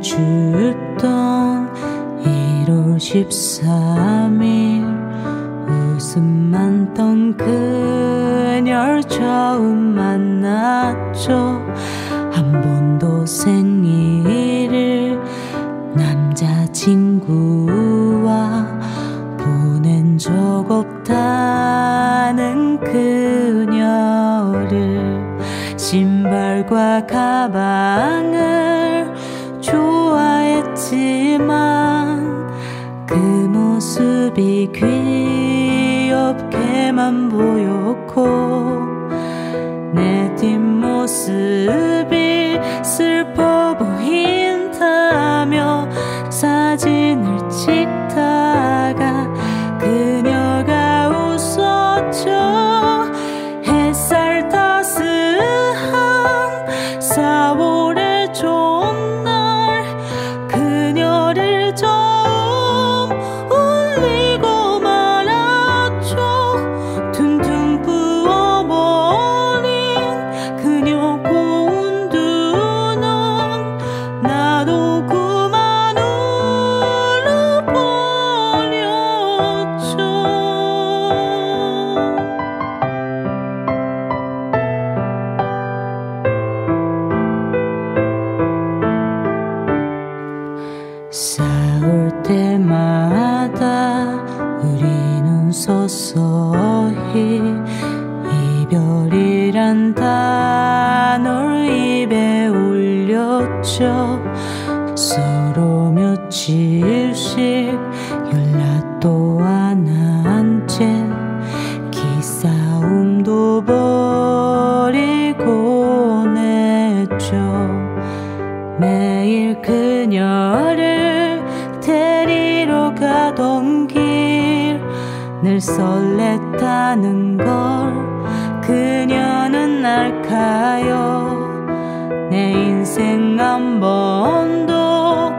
춥던 1월 13일 웃음만 떤 그녀를 처음 만났죠. 한 번도 생일을 남자친구와 보낸 적 없다는 그녀를 신발과 가방을 좋아했지만 그 모습이 귀엽게만 보였고 내 뒷모습이 슬퍼 보인다며 사진을 찍다가 그녀가 웃었죠. 햇살 따스한 4월의 좋은 날 그녀를 처음 울리고 말았죠. 퉁퉁 부어버린 그녀 고운 두 눈 나도 그만 울어버렸죠. 싸울 때마다 우리는 서서히 이별이란 단어를 입에 올렸죠. 서로 며칠씩 연락도 안 한 채 기싸움도 벌이고 냈죠. 매일 그녀를 데리러 가던 길 늘 설렜다는 걸 그녀는 알까요. 내 인생 한 번도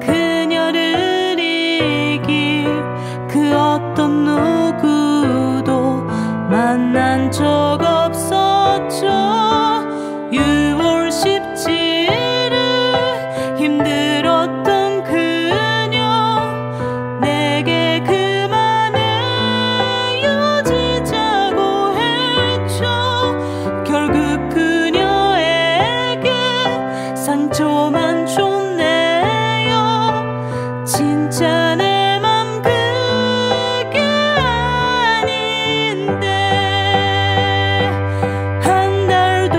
그녀를 이길 그 어떤 누구도 만난 적 없었죠. 6월 17일 힘들었던 상처만 줬네요. 진짜 내 맘 그게 아닌데 한 달도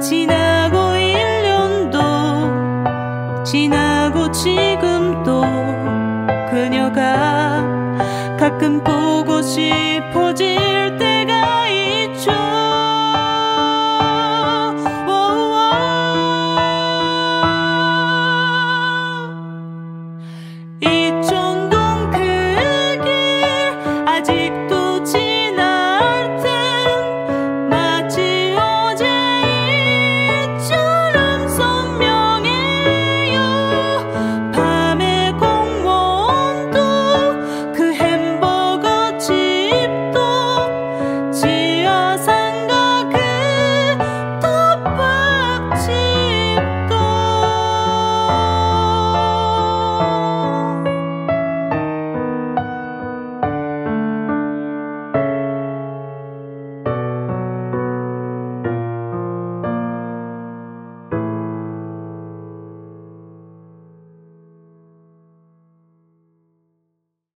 지나고 1년도 지나고 지금도